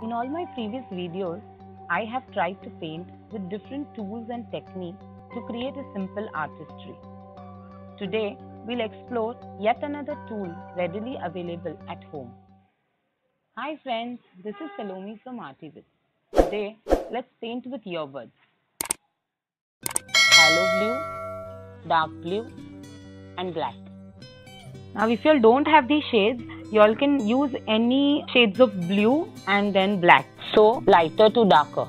In all my previous videos, I have tried to paint with different tools and techniques to create a simple artistry. Today, we'll explore yet another tool readily available at home. Hi friends, this is Salome from Arty Bits. Today, let's paint with earbuds. Yellow blue, dark blue and black. Now if you don't have these shades, you all can use any shades of blue and then black. So lighter to darker.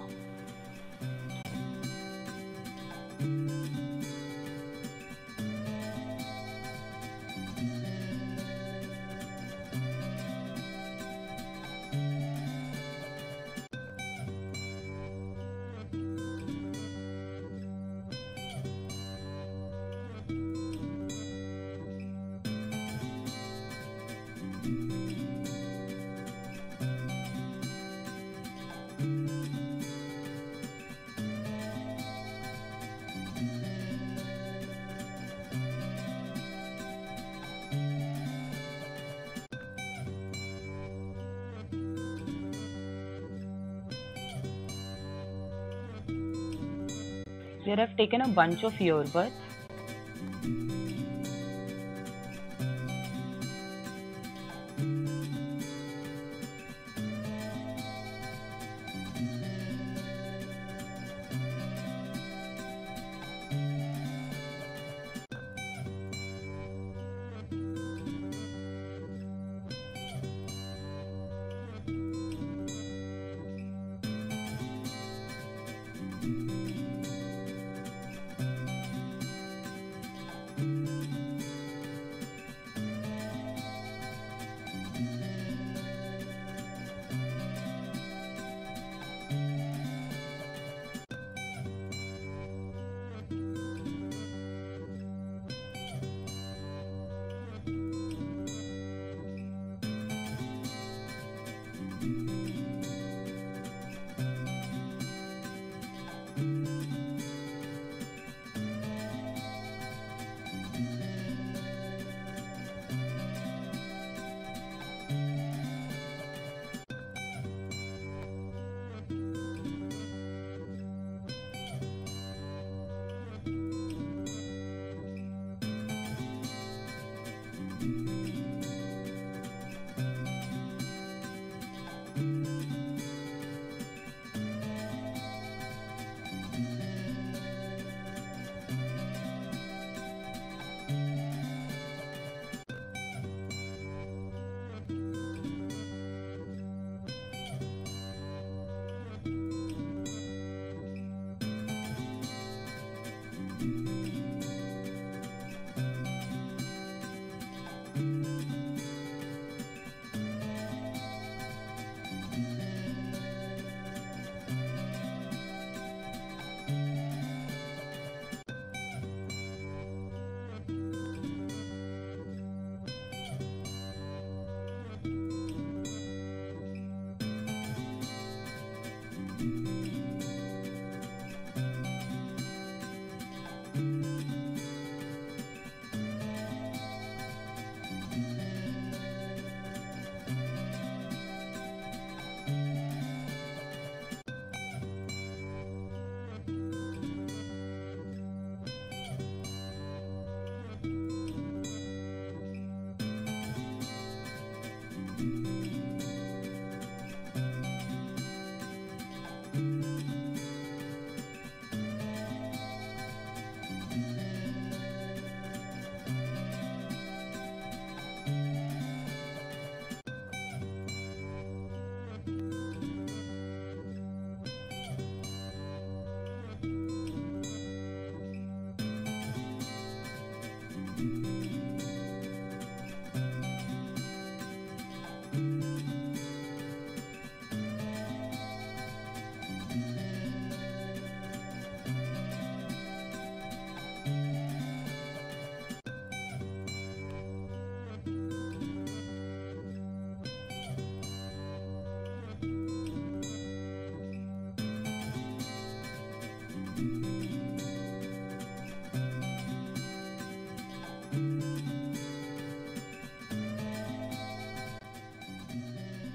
Here I've taken a bunch of earbuds.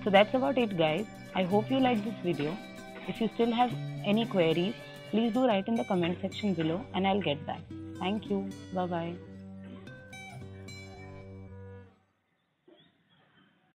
So that's about it guys. I hope you liked this video. If you still have any queries, please do write in the comment section below and I'll get back. Thank you. Bye-bye.